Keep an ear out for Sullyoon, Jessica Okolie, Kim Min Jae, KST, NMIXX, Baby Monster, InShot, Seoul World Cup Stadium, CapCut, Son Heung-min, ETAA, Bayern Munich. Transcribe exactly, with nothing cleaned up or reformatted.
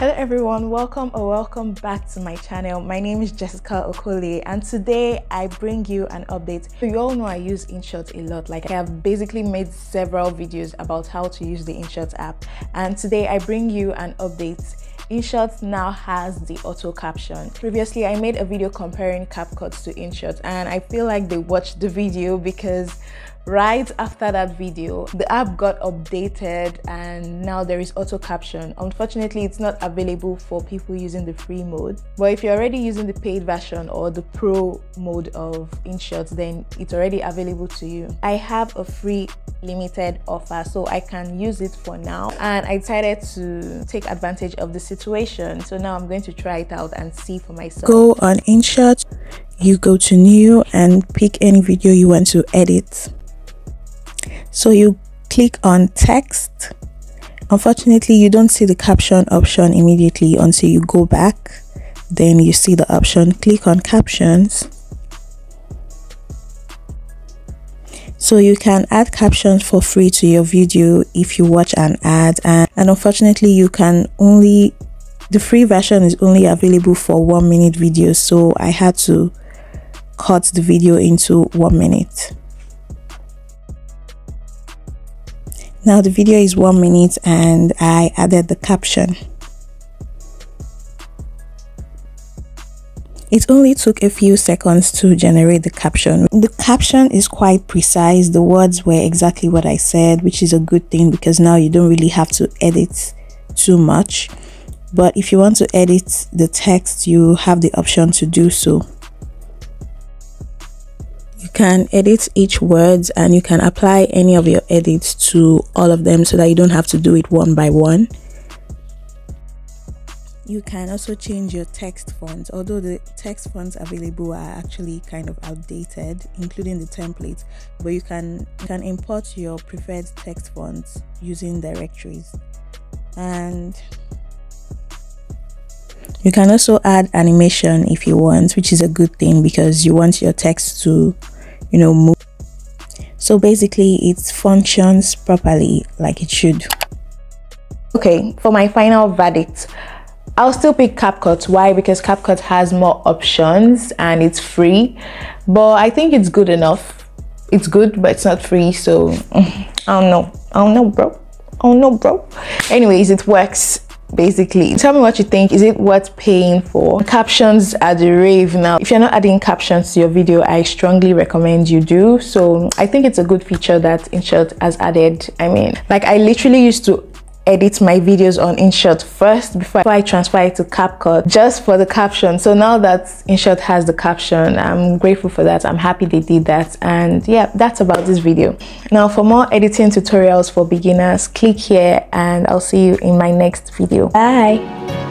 Hello everyone, welcome or welcome back to my channel. My name is Jessica Okolie and today I bring you an update. You all know I use InShot a lot. Like, I have basically made several videos about how to use the InShot app, and today I bring you an update. InShot now has the auto caption. Previously, I made a video comparing CapCut to InShot, and I feel like they watched the video because right after that video, the app got updated and now there is auto caption. Unfortunately, it's not available for people using the free mode, but if you're already using the paid version or the pro mode of InShot, then it's already available to you. I have a free limited offer, so I can use it for now, and I decided to take advantage of the situation. So now I'm going to try it out and see for myself. Go on InShot, you go to new and pick any video you want to edit. So you click on text. Unfortunately, you don't see the caption option immediately until you go back, then you see the option. Click on captions. So you can add captions for free to your video if you watch an ad, and, and unfortunately you can only, the free version is only available for one minute videos, so I had to cut the video into one minute. Now the video is one minute and I added the caption. It only took a few seconds to generate the caption. The caption is quite precise. The words were exactly what I said, which is a good thing because now you don't really have to edit too much. But if you want to edit the text, you have the option to do so. You can edit each word and you can apply any of your edits to all of them so that you don't have to do it one by one. You can also change your text fonts, although the text fonts available are actually kind of outdated, including the templates, but you can, you can import your preferred text fonts using directories. And you can also add animation if you want, which is a good thing because you want your text to, you know, move. So basically it functions properly like it should. Okay, for my final verdict, I'll still pick CapCut. Why? Because CapCut has more options and it's free, but I think it's good enough. It's good, but it's not free, so I don't know. I don't know, bro. I don't know, bro. Anyways, it works. Basically, tell me what you think. Is it worth paying for? Captions are the rave now. If you're not adding captions to your video, I strongly recommend you do so. I think it's a good feature that InShot has added. I mean, like, I literally used to edit my videos on InShot first before I transfer it to CapCut just for the caption. So now that InShot has the caption, I'm grateful for that. I'm happy they did that. And yeah, that's about this video. Now for more editing tutorials for beginners, click here and I'll see you in my next video. Bye.